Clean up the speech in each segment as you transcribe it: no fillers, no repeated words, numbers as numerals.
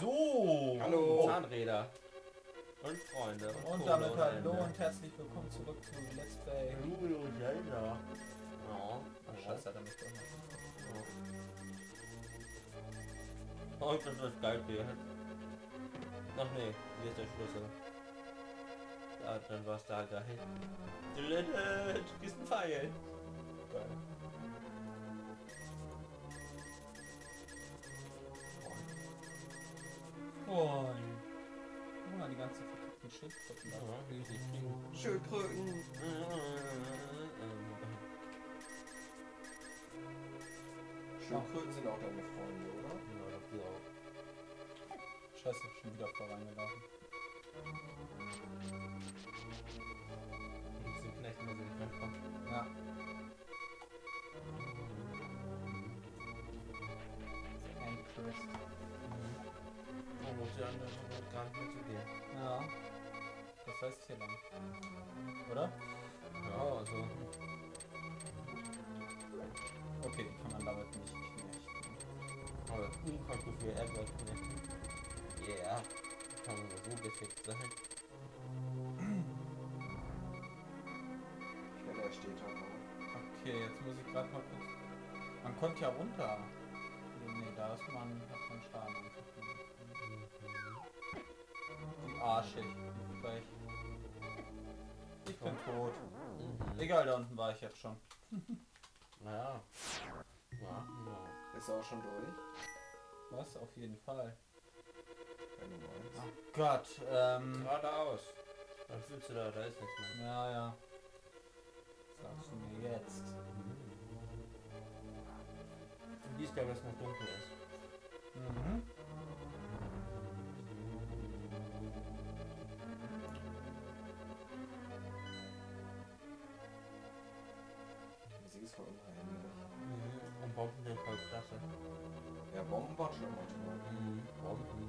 So. Hallo Zahnräder und Freunde. Und damit hallo und herzlich willkommen zurück zu Let's Play Mario und Zelda. Oh, ach scheiße, da müsst ihr noch. Oh, das ist geil hier. Ach nee, hier ist der Schlüssel. Da, dann war's da geil. Du bist ein Pfeil. Geil. Oh, guck mal, die ganzen verkackten Schildkröten da. Ja, richtig kriegen. Schildkröten! Schildkröten sind auch deine Freunde, oder? Ja, die auch. Scheiße, ich hab schon wieder voll reingelaufen. Das sind vielleicht immer so nicht reinkommen. Ja. Ein Christ. Gar nicht mehr zu dir. Ja. Das heißt hier lang. Oder? Ja, also. Okay, kann man damit nicht knechten. Aber das Unkonto für Edward knechten. Yeah. Kann man so defekt sein. Ich werde erst steht auch. Okay, jetzt muss ich gerade mal kurz. Man kommt ja runter. Nee, da ist man hat man Schaden. Arschig. Ich bin tot. Mhm. Egal, da unten war ich jetzt schon. Naja. Ja. Ist auch schon durch? Was? Auf jeden Fall. Wenn du meinst. Ach Gott, geradeaus. Was willst du da? Da ist nichts mehr. Ja, ja. Was sagst du mir jetzt? Du siehst ja, was noch dunkel ist. Mhm. Und Bomben sind voll klasse. Ja, Bomben war schon manchmal. Bomben.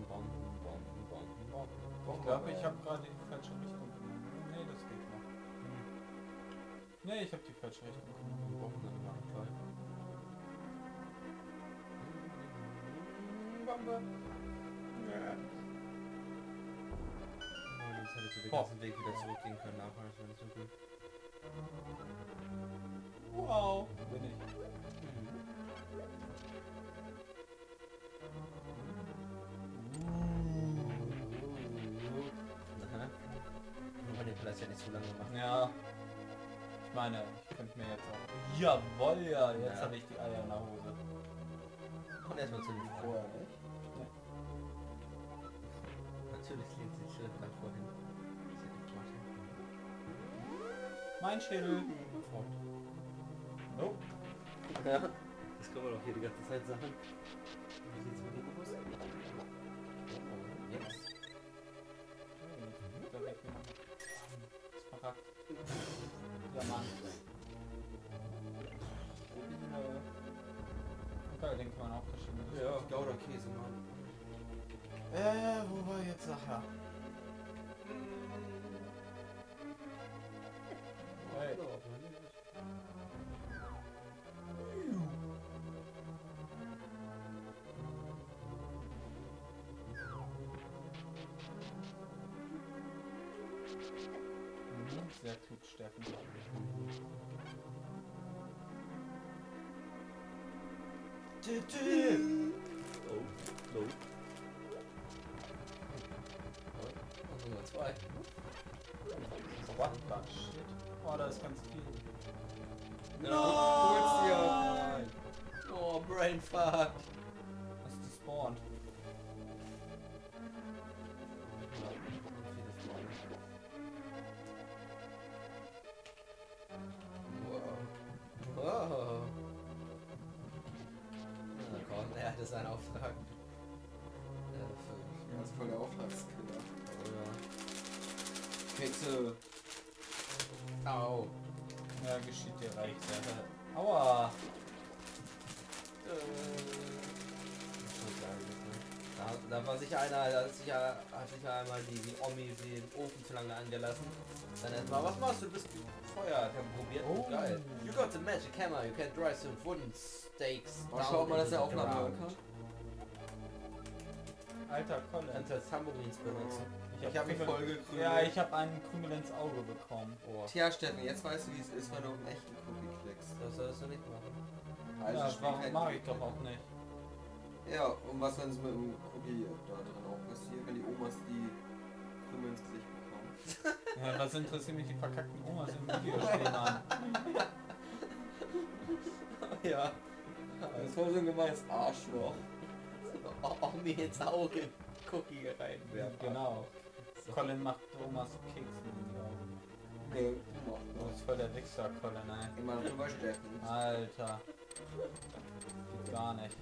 Ich glaube, ich habe gerade die falsche Richtung genommen. Nee, das geht noch. Nee, ich habe die falsche Richtung genommen. Bomben sind immer toll. Bombe! Jetzt hättest du den ganzen Weg wieder zurückgehen können, aber das war nicht so gut. Wow, bin ich. Nur wenn ihr vielleicht ja nicht so lange machen. Ja. Ich meine, ich könnte mir jetzt auch. Jawoll, ja, jetzt habe ich die Eier in der Hose. Und erstmal zu den vorher, nicht? Nee. Natürlich liegt sie schön nach vorhin. Mein Schädel. Oh. Ja, das können wir doch hier die ganze Zeit sagen. Wie sieht's mit dem Bus aus? Jetzt. Da weg. Das ist verkackt. Ja, Mann. Da denkt man auch verschiedene. Ja, Gouda-Käse, Mann. Wo war jetzt nachher? Hey. Sehr klug, Steffen. Oh, low. Also nur zwei. Oh, da ist ganz viel. Nein! Oh, Brainfuck! Was ist gespawnt? Sein Auftrag. Ja, das ist voll der Auftragskiller. Oder? Hexe. Au. Ja, geschieht dir recht. Aua. Da war sicher einer, da hat sich ja einmal die Omi den Ofen zu lange angelassen. Dann erstmal, was machst du? Du bist gefeuert. Ich hab probiert. Oh. Geil. You got the magic hammer. You can dry some wooden stakes. Mal schauen, ob man das in der Aufnahme machen kann. Alter, Colin. Als Tamburins benutzen. Ich habe mich voll gekrümelt. Ja, ich habe einen Krümel ins Auge bekommen. Oh. Tja, Steffen, jetzt weißt du, wie es ist, wenn du einen echten Krümel klickst. Das sollst du nicht machen. Also ja, warum mag ich doch auch nicht. Ja, und was dann ist mit dem Krümel da drin auch passiert, wenn die Omas die Krümel ins Gesicht bekommen? Ja, was interessiert mich die verkackten Omas im Video stehen an? Ja. Das war so ein gemeines Arschloch. Auch mir ins Auge Cookie reinwerfen. Genau. So. Colin macht Omas Keks in die Augen. Nee, du machst das. Das ist voll der Wichser, Colin, nein. Immer drüber stecken. Alter. Geht gar nicht.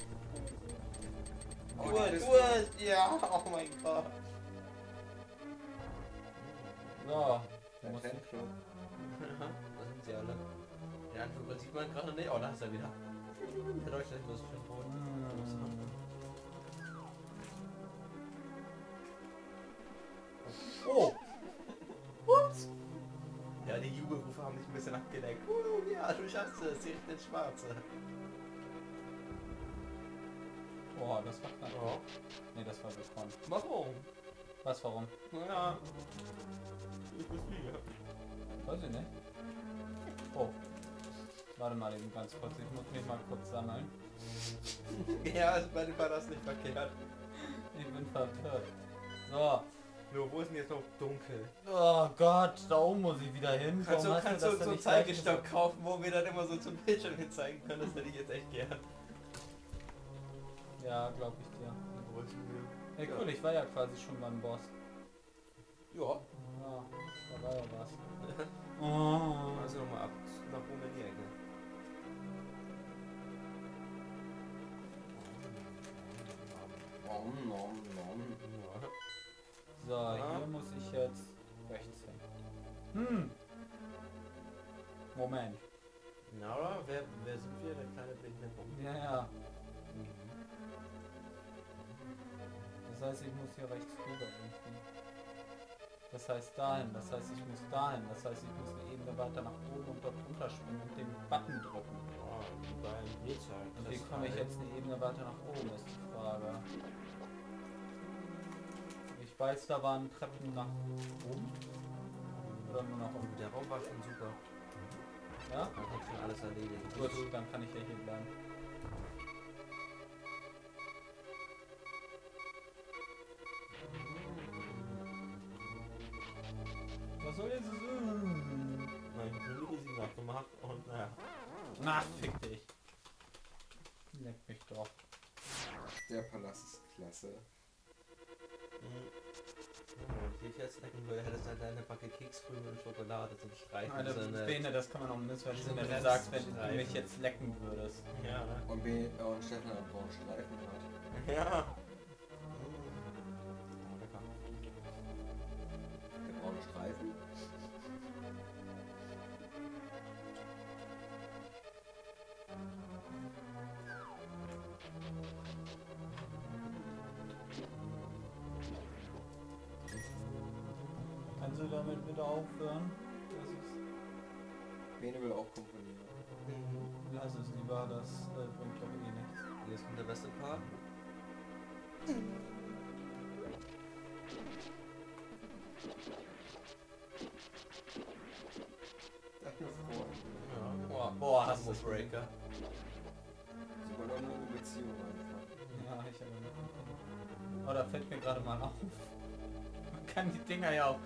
Oh, du, ja, oh mein Gott. So. Der muss hin. Da sind sie alle. Den Anfang sieht man gerade nicht. Oh, da ist er wieder. Der Deutschland ist so schön rot. Oh! Ups! Ja, die Jubelrufe haben mich ein bisschen abgelenkt. Ja, du schaffst es, sie richtet Schwarze. Boah, das war knapp. Oh. Ne, das war bekommen. Warum? Was, warum? Ja. Ich bin Flieger. Weiß ich nicht. Oh. Warte mal eben ganz kurz, ich muss mich mal kurz sammeln. Ja, also bei dem war das nicht verkehrt. Ich bin verwirrt. So. Jo, wo ist denn jetzt noch dunkel? Oh Gott, da oben muss ich wieder hin. Kannst du so Zeigestock kaufen, wo wir dann immer so zum Bildschirm hin zeigen können? Das hätte ich jetzt echt gern. Ja, glaube ich dir. Hey, cool, ich war ja quasi schon beim Boss. Ja. Ja, da war ja was. Oh. Also nochmal ab, nach oben in die Ecke. Nom, nom, nom. So, ja. Hier muss ich jetzt rechts hin. Hm. Moment. Na, oder? Wer sind wir? Der kleine Blick nach oben. Ja, ja. Das heißt, ich muss hier rechts rüber irgendwie. Das heißt dahin, das heißt, ich muss dahin, das heißt, ich muss eine Ebene weiter nach oben und dort runter springen und den Button drücken. Oh, und wie komme ich jetzt eine Ebene weiter nach oben, ist die Frage. Ich weiß, da waren Treppen nach oben. Oder nur nach oben. Der Raum war schon super. Ja? Man kann schon alles erledigen. Gut, dann kann ich ja hier bleiben. Was soll jetzt sein? Mein König ist noch gemacht und naja. Na, fick dich. Leck mich doch. Der Palast ist klasse. Wenn ich jetzt lecken würde, hättest du halt eine Backe Kekskrümel und Schokolade zum Streichen. Alter, Bene, das kann man auch missverstehen, wenn du sagst, wenn du mich jetzt lecken würdest. Ja. Und Bene und Steffen haben braunen Streifen gerade. Ja. Der braune Streifen. Damit bitte aufhören. Lass es. Bene will auch komponieren. Mhm. Lass es lieber, das bringt doch eh nichts. Hier ist der beste Part. Danke vor. Boah, boah, hast du das Breaker. Sie wollen auch nur eine Beziehung anfangen. Ja, ich habe noch. Oh, da fällt mir gerade mal auf. Man kann die Dinger ja auch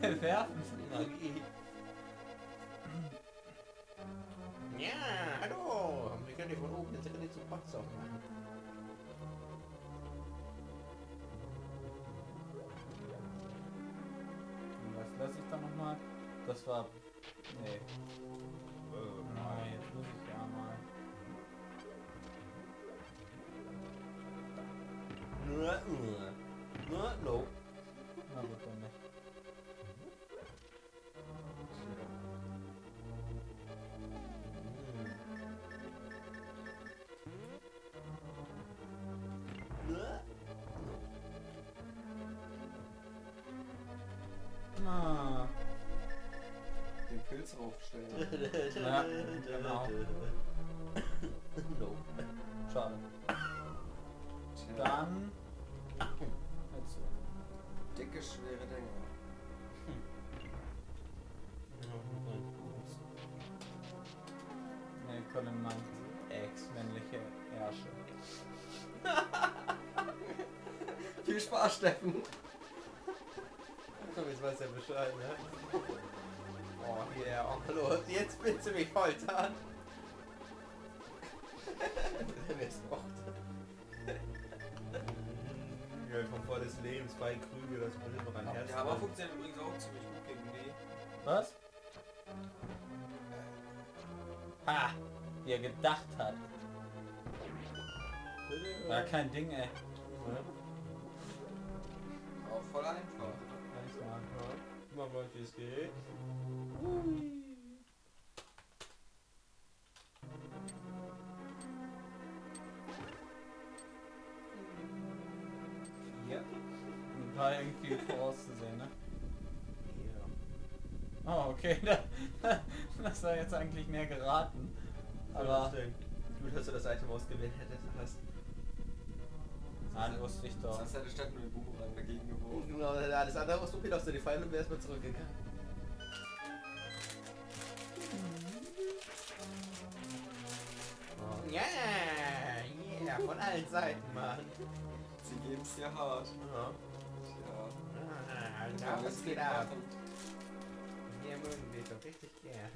werfen. Ja, hallo! Wir können die von oben jetzt nicht zum Patz aufmachen. Was lasse ich da nochmal? Das war... Nee. Nein, jetzt muss ich ja mal. No. Na gut, dann nicht. Den Pilz aufstellen. Ja, genau. Schade. Dann Dicke, schwere Dinger. Wir können manchen ex-männliche Ärsche. Viel Spaß, Steffen! Ich weiß ja Bescheid, ne? Oh, hier, yeah, Onkel los. Jetzt willst du mich foltern! Ja, vom Vor des Lebens bei Krüge, das muss immer rein. Ja, aber funktioniert übrigens auch ziemlich gut gegen die. Was? Ha! Wie er gedacht hat. War kein Ding, ey. Mhm. Auch voll einfach. Mal wollt, wie es geht. Hui. War irgendwie vorauszusehen, ne? Ja. Oh, okay. Das war jetzt eigentlich mehr geraten. Aber... Gut, dass du das Item ausgewählt hättest. Ah, das wusste ich doch. Sonst hätte Steffen mit dem Boomerang dagegen geworfen. Genau, alles andere was du wieder auf den Fall und wärst mal zurückgegangen. Ja, oh. Yeah, von allen Seiten, Mann. Sie geben's dir hart. Ja. Ja, das geht ab. Hier mögen wir doch richtig gern.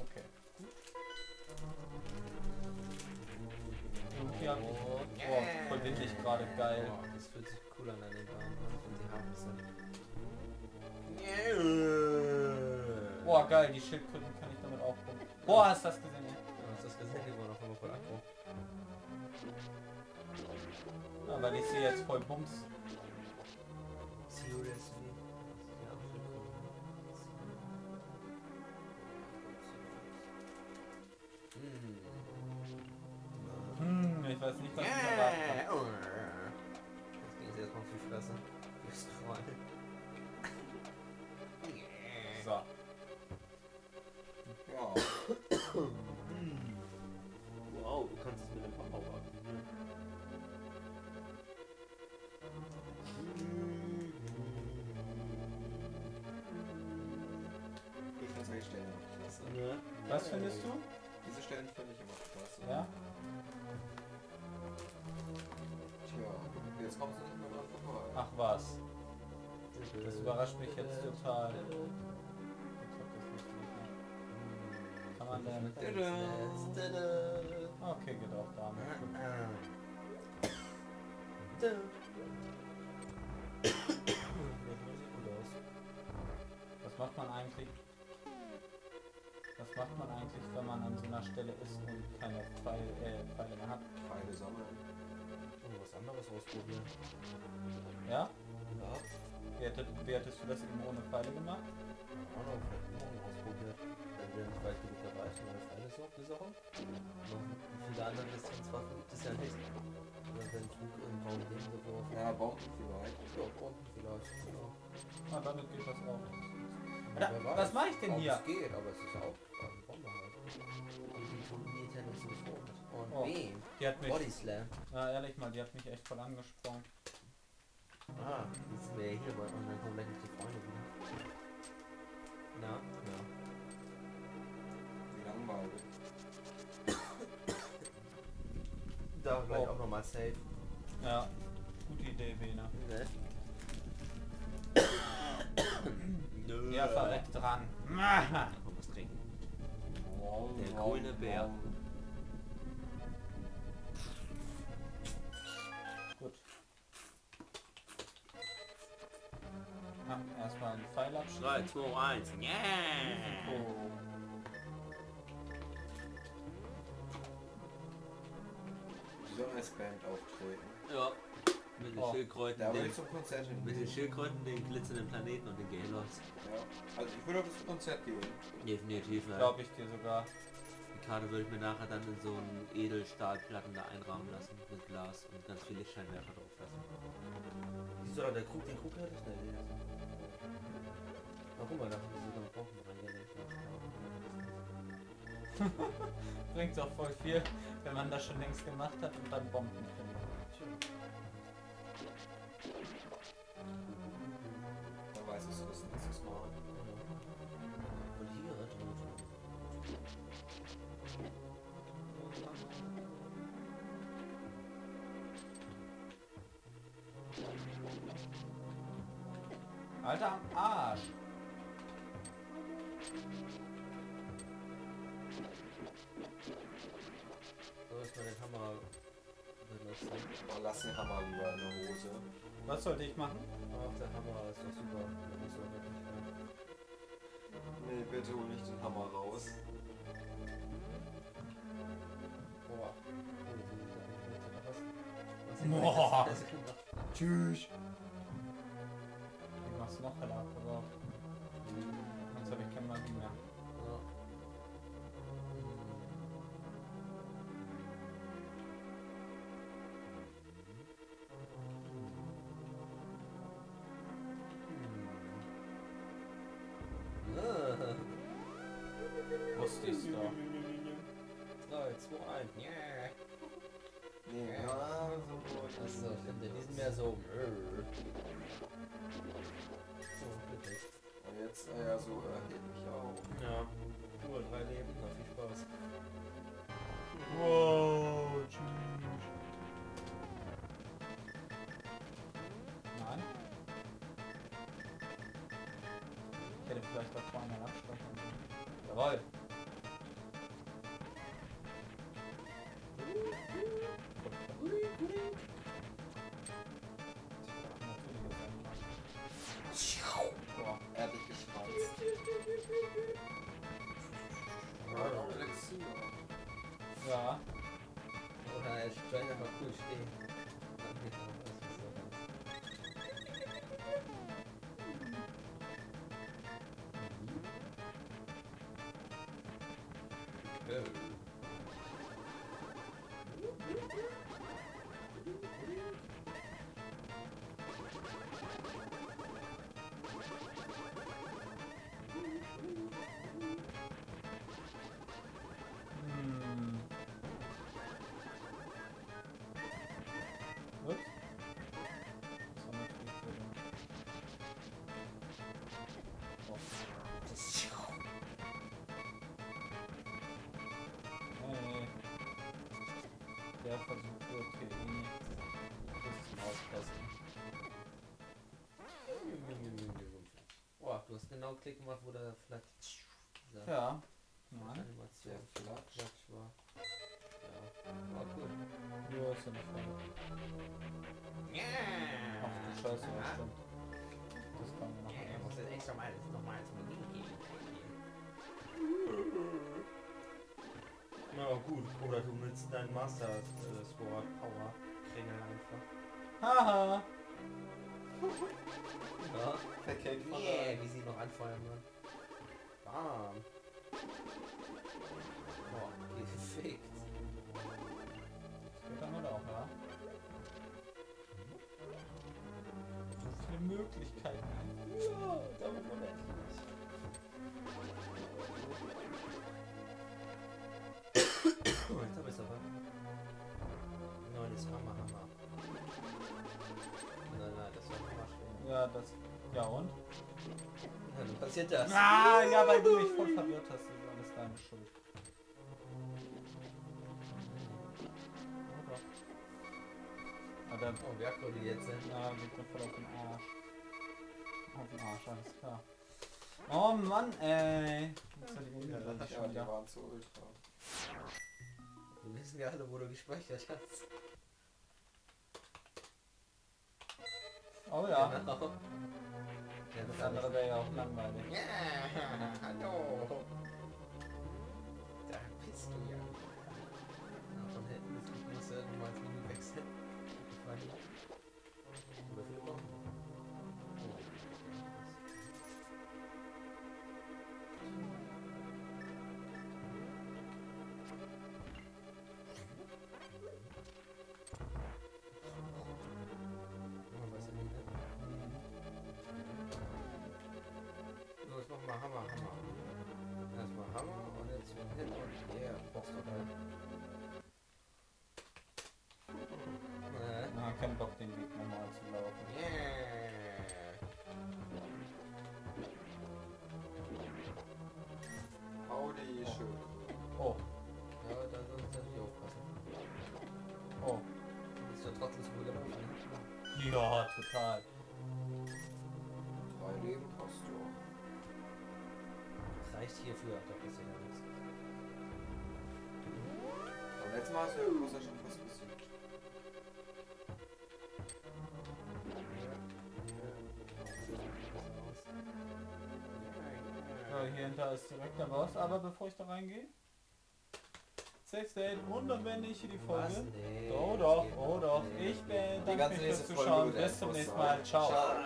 Okay. Und hier verbinde ich gerade geil. Oh, das fühlt sich cool an den Baum. Und die Haare sind... Boah, geil, die Schildkröten kann ich damit auch gucken. Boah, hast du das gesehen? Ja, hast du das gesehen? Die waren auf einmal voll aggro. Aber ich sehe jetzt voll Bums. Seriously? Ich weiß nicht, was ich erwartet habe. Jetzt geht es erstmal auf die Fresse. Fürs Troll. So. Wow. Wow, du kannst es mit dem Papa aktivieren. Ich fand solche Stellen immer klasse. Ja. Was findest du? Diese Stellen finde ich immer klasse. Ja? Tja, jetzt kommst du nicht mehr dran vorbei. Ach was. Das überrascht mich jetzt total. Okay, geht auch da. Das sieht gut aus. Was macht man eigentlich? Was macht man eigentlich, wenn man an so einer Stelle ist und keine Pfeile mehr hat? Pfeile sammeln. Und was anderes ausprobieren. Ja? Ja. Wie hättest du das eben ohne Pfeile gemacht? Ja, noch Pfeile ausprobiert. Wenn nicht weit genug erreicht, dann ist alles noch die Sache. Wie viele andere Distanzwaffen gibt es ja nicht. Oder wenn Flug in den Baum gehen wird. Ja, Baum vielleicht. Ja, Baum vielleicht. Ah, damit geht das auch. Alter, was mache ich denn hier? Es geht, aber es ist ja auch eine Bombe halt. Und die funktioniert ja nicht so gut. Und wem? Die hat mich... Body Slam. Ja, ehrlich mal, die hat mich echt voll angesprungen. Ah, jetzt wäre hier bei und dann kommen gleich nicht die Freunde wieder. Na? Ja. Da war gleich auch nochmal safe. Ja, gute Idee, Bena. Ne? Ja, fahr weg dran. Komm, was trinken. Der grüne Bär. Gut. Erstmal einen Pfeil abschießen. 3, 2, 1. Yeah! Oh. So eine Band auftreten. Ja, mit den Schildkröten. Mit den Schildkröten, den glitzernden Planeten und den Galos. Ja, also ich würde auf das Konzert gehen. Definitiv, ja. Glaube ich dir sogar. Die Karte würde ich mir nachher dann in so einen Edelstahlplatten da einrahmen lassen. Mit Glas und ganz viele Lichtscheinwerfer drauf lassen. Siehst du, der Krug, den Krug hat das nicht. Warum? Da haben wir sogar einen Brocken rein. Bringt doch voll viel, wenn man das schon längst gemacht hat und dann Bomben findet. Wer weiß, was das ist, das ist mal. Alter, am Arsch! So ist meine Kamera benutzen. Lass den Hammer lieber in der Hose. Was sollte ich machen? Ach, der Hammer ist doch super. Nee, bitte hol nicht den Hammer raus. Boah. Boah. Tschüss. Machst du noch heller ab, aber sonst habe ich kein Magie mehr. Ja. Wusste ich's doch. 3, 2, 1. Ja, so. Achso, ich finde, die sind mehr so. Und jetzt, ja, so erhebe ich auch. Ja. Nur 3 Leben, na viel Spaß. Wow, nein. Ich hätte vielleicht da vorne absprechen können. Jawohl. Ja. Oder er bleibt einfach cool stehen. Dann geht noch was besser. Der Versuch wird hier irgendwie bisschen austesten. Boah, du hast genau Klick gemacht, wo der Flat. Ja. Nein. Animation. Der Flat war. Ja. War cool. Nur ja, ist ja nicht verletzt. Ach du Scheiße, das stimmt. Das kann man machen. Ja, muss jetzt extra mal nochmal zum Beginn gehen. Na ja, gut, oder du nützt deinen Master Sword Power Kringel einfach. Haha! Ja, verkehrt von yeah, wie sie noch anfeuern wird. Bam! Boah, gefickt! Das geht dann auch, oder? So viele Möglichkeiten. Ja, damit unendlich. Oh, jetzt hab ich's aber. Nein, das Hammer. Nein, das war Hammer schwer. Ja, das. Ja und? Ja, dann passiert das. Ah, ja, weil du mich voll verwirrt hast, ist alles deine Schuld. Oder? Oh, wer konnte jetzt hin? Ja, geht mir voll auf den Arsch. Auf den Arsch, alles klar. Oh Mann, ey. Das hat die ja, waren zu ultra. Wir wissen ja alle, wo du gespeichert hast. Oh ja. Genau. Ja, das andere wäre ja auch langweilig. Ja, hallo. Da bist du ja. Von hinten ist es muss irgendwann mal Menü wechseln. Ich weiß nicht. Oder viel noch? Hammer. Erstmal Hammer und jetzt Yeah, Box total. Na, kein Bock, den Weg nochmal zu laufen. Yeah. Howdy, schön. Oh. Ja, da sollst du natürlich aufpassen. Oh. Ist der Trottel so gelaufen? Ja, total. 3 Leben passt ja. Das reicht hierfür, da passiert ja nichts. Aber letztes Mal hast du ja schon fast besiegt. Ja, hier hinter ist direkt der Boss, aber bevor ich da reingehe. Safe State und dann beende ich hier die Folge. Nee, oh doch, ich beende. Danke fürs Zuschauen. Bis zum nächsten Mal. Ciao.